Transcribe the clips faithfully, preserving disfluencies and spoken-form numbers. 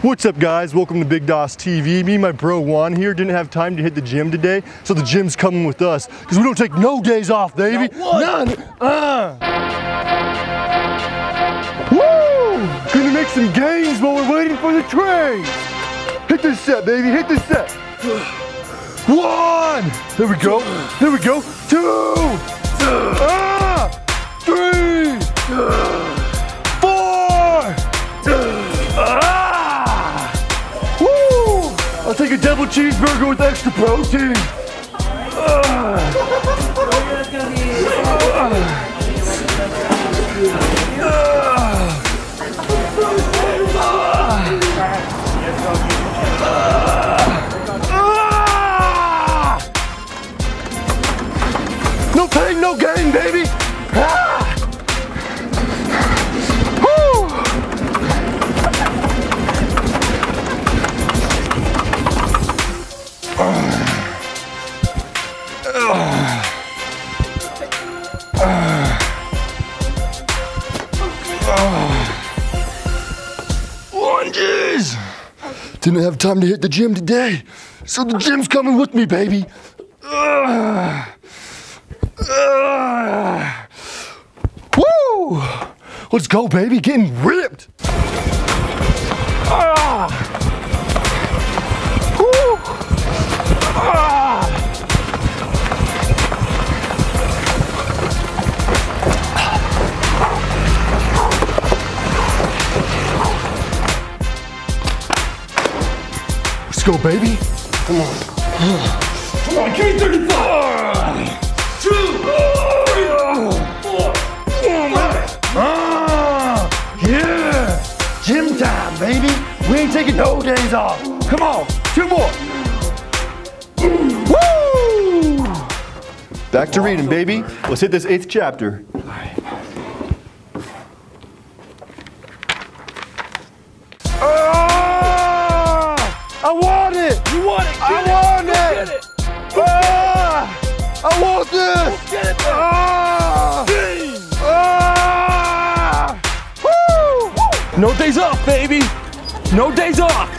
What's up, guys? Welcome to Big Daws T V. Me and my bro Juan here didn't have time to hit the gym today, so the gym's coming with us because we don't take no days off, baby. None. Uh. Woo! Gonna make some gains while we're waiting for the train. Hit this set, baby. Hit this set. One. There we go. There we go. Two. Ah. Three. Four. Ah. I'll take a double cheeseburger with extra protein. No pain, no gain, baby. Lunges! Didn't have time to hit the gym today, so the gym's coming with me, baby. Uh, uh, woo! Let's go, baby, getting ripped. Uh, woo! Uh, Go, baby. Come on. Come on, give me thirty-five. Two, three, four, five. Ah, yeah. Gym time, baby. We ain't taking no days off. Come on, two more. Woo! Back to reading, baby. Let's hit this eighth chapter. All right. I want it! You want it! I want it! it. Ah, I want this! Let's get it! Ah, ah, woo. Woo. No days off, baby! No days off!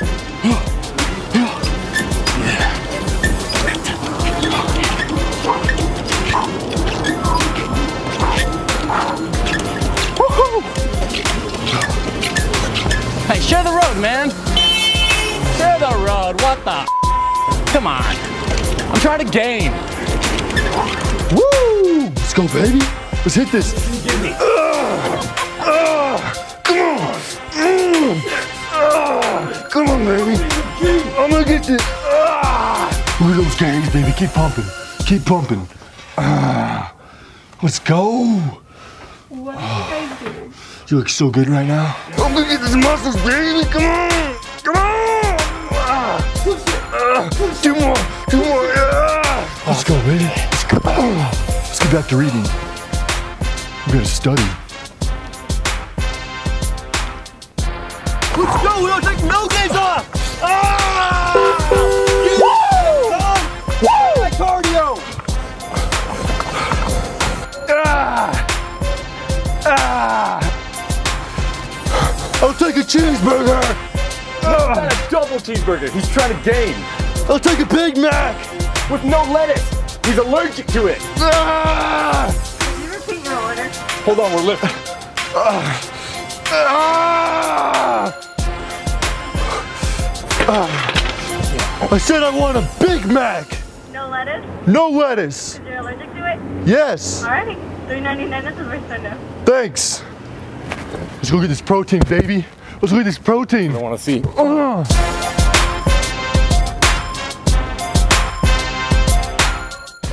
Hey, share the road, man! Share the road, what the Come on. I'm trying to gain. Woo! Let's go, baby. Let's hit this. Give me. Uh, uh, come on. Mm. Uh, come on, baby. I'm gonna get this. Uh. Look at those gains, baby. Keep pumping. Keep pumping. Uh, let's go. What are you guys doing? You look so good right now. I'm gonna get these muscles, baby. Come on. Come on. Uh, two more, two more. Yeah. Let's go, baby. Let's go. Let's get back to reading. We gotta study. Let's go. We don't take no days off. Ah! Woo! Woo! Woo! My cardio. Ah! Ah! I'll take a cheeseburger. He's trying to double cheeseburger. He's trying to gain. I'll take a Big Mac with no lettuce. He's allergic to it. Ah! Can you repeat your order? Hold on, we're lifting. Ah! Ah! Ah! I said I want a Big Mac. No lettuce. No lettuce. Because you're allergic to it. Yes. Alrighty, three ninety-nine. This is worth it now. Thanks. Let's go get this protein, baby. Let's look at this protein. I don't want to see. Uh.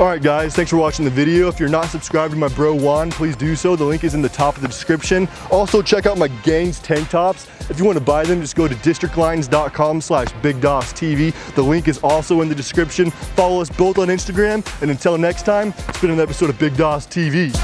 All right, guys, thanks for watching the video. If you're not subscribed to my bro Juan, please do so. The link is in the top of the description. Also, check out my gains tank tops. If you want to buy them, just go to district lines dot com slash Big Daws T V. The link is also in the description. Follow us both on Instagram. And until next time, it's been an episode of Big Daws T V.